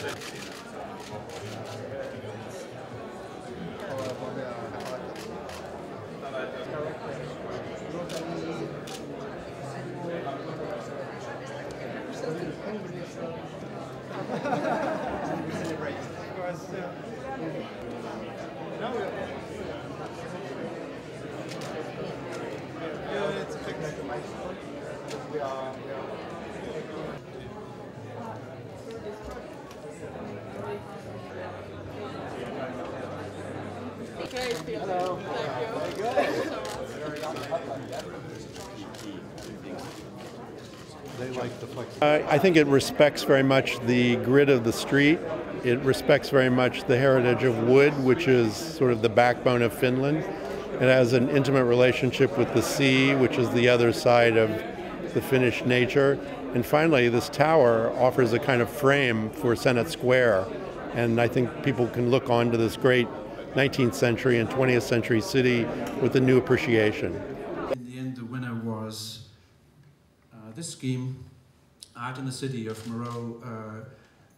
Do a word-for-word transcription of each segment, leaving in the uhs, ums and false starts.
Hello. Thank you. Very good. uh, I think it respects very much the grid of the street. It respects very much the heritage of wood, which is sort of the backbone of Finland. It has an intimate relationship with the sea, which is the other side of the Finnish nature. And finally, this tower offers a kind of frame for Senate Square. And I think people can look onto this great nineteenth century and twentieth century city with a new appreciation. In the end, the winner was uh, this scheme, Art in the City of Moreau uh,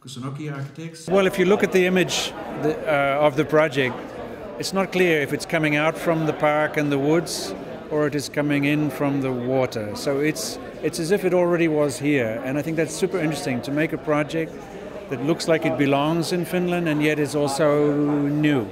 Kusunoki Architects. Well, if you look at the image the, uh, of the project, it's not clear if it's coming out from the park and the woods or it is coming in from the water. So it's, it's as if it already was here. And I think that's super interesting, to make a project that looks like it belongs in Finland and yet is also new.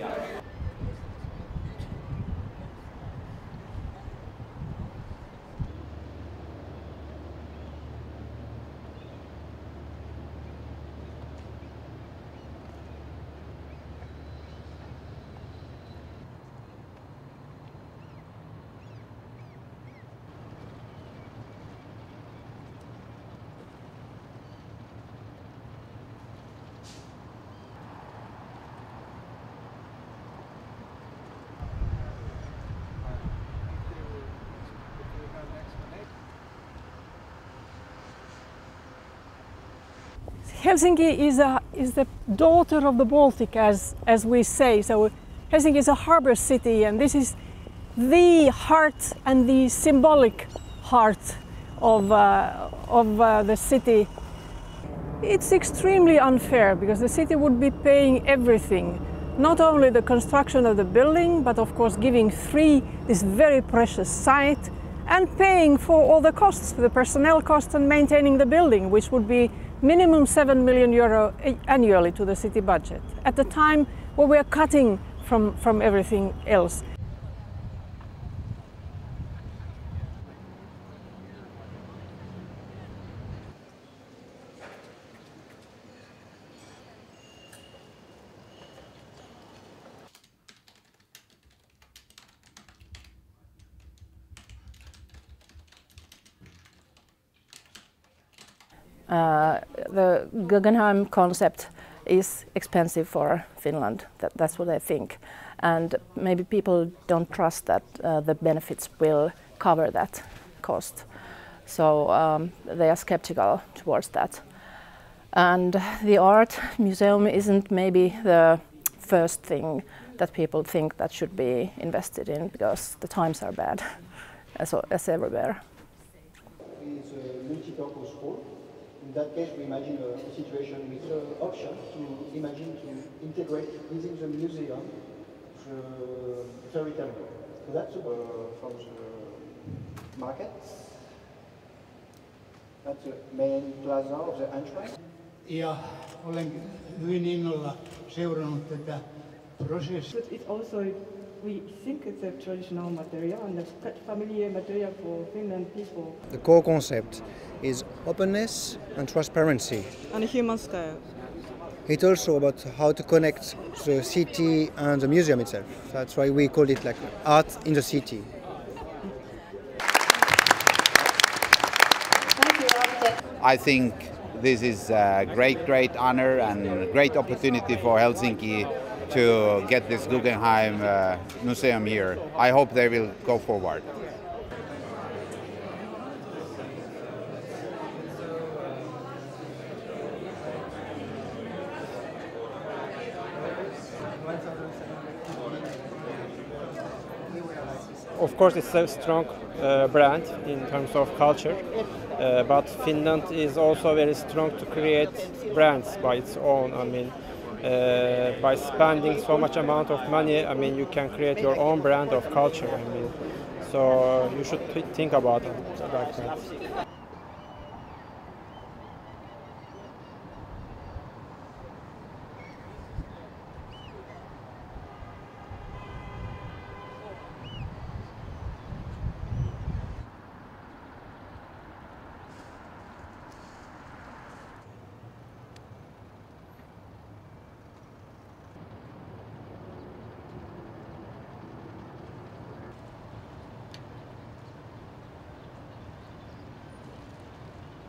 Helsinki is, a, is the daughter of the Baltic, as, as we say. So Helsinki is a harbour city, and this is the heart and the symbolic heart of, uh, of uh, the city. It's extremely unfair because the city would be paying everything, not only the construction of the building, but of course giving free this very precious site and paying for all the costs, the personnel costs and maintaining the building, which would be minimum seven million euro annually to the city budget, at the time where we are cutting from, from everything else. Uh, the Guggenheim concept is expensive for Finland. That, that's what I think. And maybe people don't trust that uh, the benefits will cover that cost. So um, they are skeptical towards that. And the art museum isn't maybe the first thing that people think that should be invested in, because the times are bad, as, as everywhere. In that case, we imagine a situation with the option to imagine to integrate within the museum the fairy tale. So that's uh, from the market. That's the main plaza of the entrance. Yeah, olen hyvin innolla seurannut tätä prosessia. It's also, we think it's a traditional material and it's quite familiar material for Finland people. The core concept is openness and transparency. And a human scale. It's also about how to connect the city and the museum itself. That's why we call it like art in the city. I think this is a great, great honor and a great opportunity for Helsinki to get this Guggenheim uh, museum here. I hope they will go forward. Of course, it's a strong uh, brand in terms of culture, Uh, but Finland is also very strong to create brands by its own. I mean, uh, by spending so much amount of money, I mean, you can create your own brand of culture. I mean, so you should think about it like that.